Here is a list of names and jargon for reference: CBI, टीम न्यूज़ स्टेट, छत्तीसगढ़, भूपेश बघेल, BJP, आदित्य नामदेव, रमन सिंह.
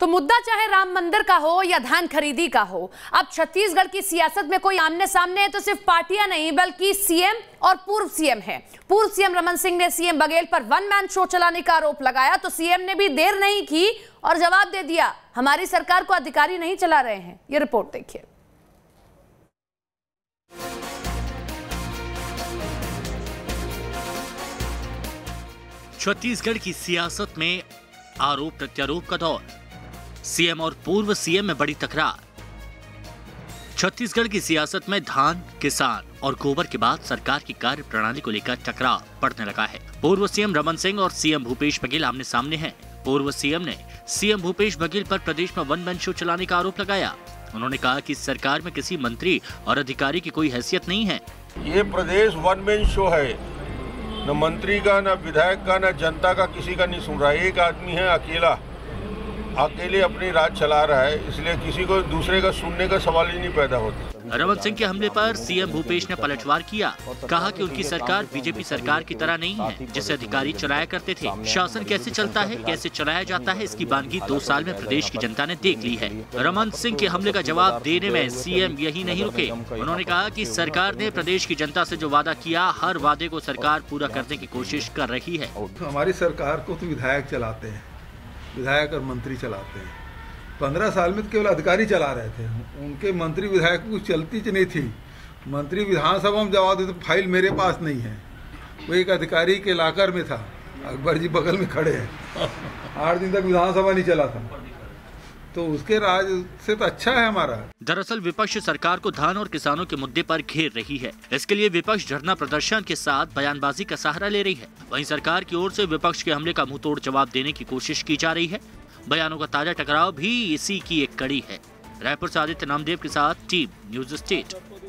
तो मुद्दा चाहे राम मंदिर का हो या धान खरीदी का हो, अब छत्तीसगढ़ की सियासत में कोई आमने सामने है तो सिर्फ पार्टियां नहीं बल्कि सीएम और पूर्व सीएम है। पूर्व सीएम रमन सिंह ने सीएम बघेल पर वन मैन शो चलाने का आरोप लगाया तो सीएम ने भी देर नहीं की और जवाब दे दिया, हमारी सरकार को अधिकारी नहीं चला रहे हैं। ये रिपोर्ट देखिए। छत्तीसगढ़ की सियासत में आरोप प्रत्यारोप का दौर, सीएम और पूर्व सीएम में बड़ी तकरार। छत्तीसगढ़ की सियासत में धान, किसान और गोबर के बाद सरकार की कार्य प्रणाली को लेकर टकराव बढ़ने लगा है। पूर्व सीएम रमन सिंह और सीएम भूपेश बघेल आमने सामने हैं। पूर्व सीएम ने सीएम भूपेश बघेल पर प्रदेश में वन मैन शो चलाने का आरोप लगाया। उन्होंने कहा कि सरकार में किसी मंत्री और अधिकारी की कोई हैसियत नहीं है। ये प्रदेश वन मैन शो है, न मंत्री का, न विधायक का, न जनता का, किसी का नहीं सुन रहा है। एक आदमी है, अकेला अकेले अपनी राज चला रहा है, इसलिए किसी को दूसरे का सुनने का सवाल ही नहीं पैदा होता। रमन सिंह के हमले पर सीएम भूपेश ने पलटवार किया, कहा कि उनकी सरकार बीजेपी सरकार की तरह नहीं है जिसे अधिकारी चलाया करते थे। शासन कैसे चलता है, कैसे चलाया जाता है, इसकी बानगी 2 साल में प्रदेश की जनता ने देख ली है। रमन सिंह के हमले का जवाब देने में सीएम यही नहीं रुके। उन्होंने कहा कि सरकार ने प्रदेश की जनता से जो वादा किया, हर वादे को सरकार पूरा करने की कोशिश कर रही है। हमारी सरकार को तो विधायक चलाते हैं, विधायक और मंत्री चलाते हैं। 15 साल में केवल अधिकारी चला रहे थे, उनके मंत्री विधायक को चलती नहीं थी। मंत्री विधानसभा में जवाब देते, फाइल मेरे पास नहीं है। वो एक अधिकारी के लाकर में था, अकबर जी बगल में खड़े हैं। 8 दिन तक विधानसभा नहीं चला था, तो उसके राज से तो अच्छा है हमारा। दरअसल विपक्ष सरकार को धान और किसानों के मुद्दे पर घेर रही है। इसके लिए विपक्ष धरना प्रदर्शन के साथ बयानबाजी का सहारा ले रही है। वहीं सरकार की ओर से विपक्ष के हमले का मुंहतोड़ जवाब देने की कोशिश की जा रही है। बयानों का ताजा टकराव भी इसी की एक कड़ी है। रायपुर से आदित्य नामदेव के साथ टीम न्यूज़ स्टेट।